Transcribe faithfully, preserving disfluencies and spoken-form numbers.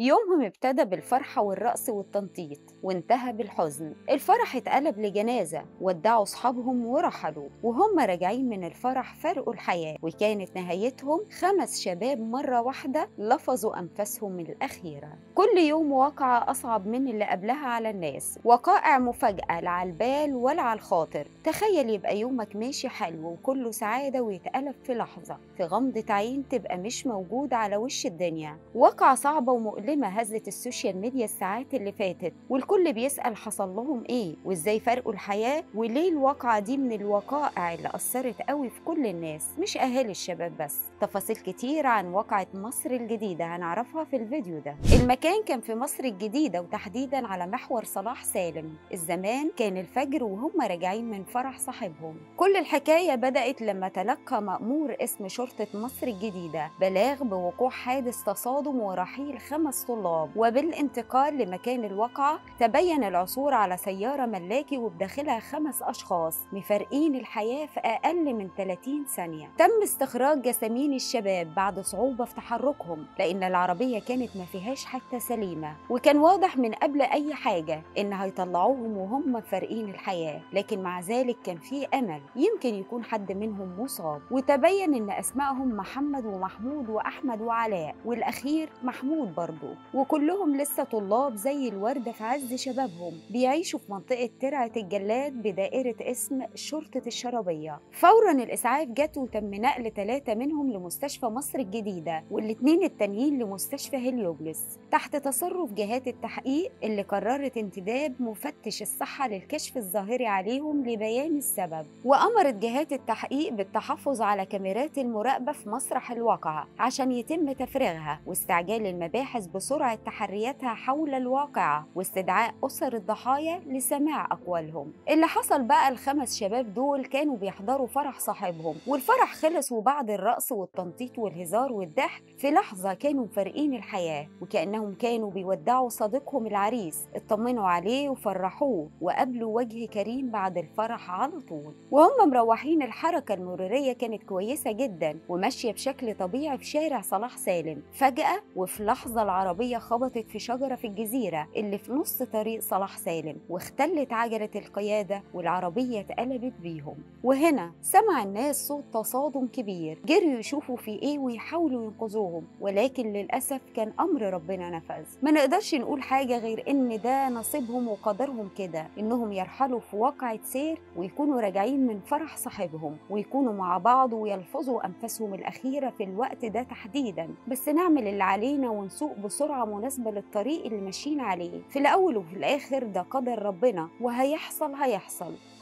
يومهم ابتدى بالفرحة والرقص والتنطيط وانتهى بالحزن. الفرح اتقلب لجنازة ودعوا أصحابهم ورحلوا، وهم راجعين من الفرح فرقوا الحياة، وكانت نهايتهم خمس شباب مرة واحدة لفظوا أنفاسهم الأخيرة. كل يوم واقعة أصعب من اللي قبلها على الناس، وقائع مفاجأة لا على البال ولا على الخاطر. تخيل يبقى يومك ماشي حلو وكله سعادة ويتقلب في لحظة، في غمضة عين تبقى مش موجود على وش الدنيا. واقعة صعبة ومؤلمة لما هزت السوشيال ميديا الساعات اللي فاتت، والكل بيسأل حصل لهم ايه وازاي فرقوا الحياة وليه. الواقعة دي من الوقائع اللي أثرت قوي في كل الناس، مش أهالي الشباب بس. تفاصيل كتير عن واقعة مصر الجديدة هنعرفها في الفيديو ده. المكان كان في مصر الجديدة وتحديدا على محور صلاح سالم. الزمان كان الفجر وهم راجعين من فرح صاحبهم. كل الحكاية بدأت لما تلقى مأمور اسم شرطة مصر الجديدة بلاغ بوقوع حادث تصادم ورحيل خمس طلاب. وبالانتقال لمكان الواقعة تبين العثور على سيارة ملاكي وبداخلها خمس أشخاص مفارقين الحياة في أقل من ثلاثين ثانية. تم استخراج جسامين الشباب بعد صعوبة في تحركهم لأن العربية كانت ما فيهاش حتى سليمة، وكان واضح من قبل أي حاجة إن هيطلعوهم وهم فارقين الحياة، لكن مع ذلك كان في أمل يمكن يكون حد منهم مصاب. وتبين إن أسمائهم محمد ومحمود وأحمد وعلاء والأخير محمود برضه، وكلهم لسه طلاب زي الوردة في عز شبابهم، بيعيشوا في منطقة ترعة الجلاد بدائرة اسم شرطة الشرابية. فورا الإسعاف جت وتم نقل ثلاثة منهم لمستشفى مصر الجديدة والاثنين التانيين لمستشفى هليوبلس تحت تصرف جهات التحقيق اللي قررت انتداب مفتش الصحة للكشف الظاهري عليهم لبيان السبب. وأمرت جهات التحقيق بالتحفظ على كاميرات المراقبة في مسرح الواقعة عشان يتم تفريغها واستعجال المباحث بسرعة تحرياتها حول الواقعة واستدعاء أسر الضحايا لسماع أقوالهم. اللي حصل بقى الخمس شباب دول كانوا بيحضروا فرح صاحبهم، والفرح خلص وبعد الرقص والتنطيط والهزار والضحك في لحظة كانوا فارقين الحياة، وكأنهم كانوا بيودعوا صديقهم العريس، اطمنوا عليه وفرحوه وقابلوا وجه كريم بعد الفرح على طول. وهم مروحين الحركة المرورية كانت كويسة جدا وماشية بشكل طبيعي في شارع صلاح سالم، فجأة وفي لحظة العربية خبطت في شجرة في الجزيرة اللي في نص طريق صلاح سالم، واختلت عجلة القيادة والعربية اتقلبت بيهم. وهنا سمع الناس صوت تصادم كبير، جروا يشوفوا في ايه ويحاولوا ينقذوهم، ولكن للأسف كان أمر ربنا نفذ. ما نقدرش نقول حاجة غير إن ده نصيبهم وقدرهم كده، إنهم يرحلوا في واقعة سير ويكونوا راجعين من فرح صاحبهم ويكونوا مع بعض ويلفظوا أنفاسهم الأخيرة في الوقت ده تحديدا. بس نعمل اللي علينا ونسوق بسرعة مناسبة للطريق اللي ماشيين عليه. في الأول وفي الآخر ده قدر ربنا وهيحصل هيحصل.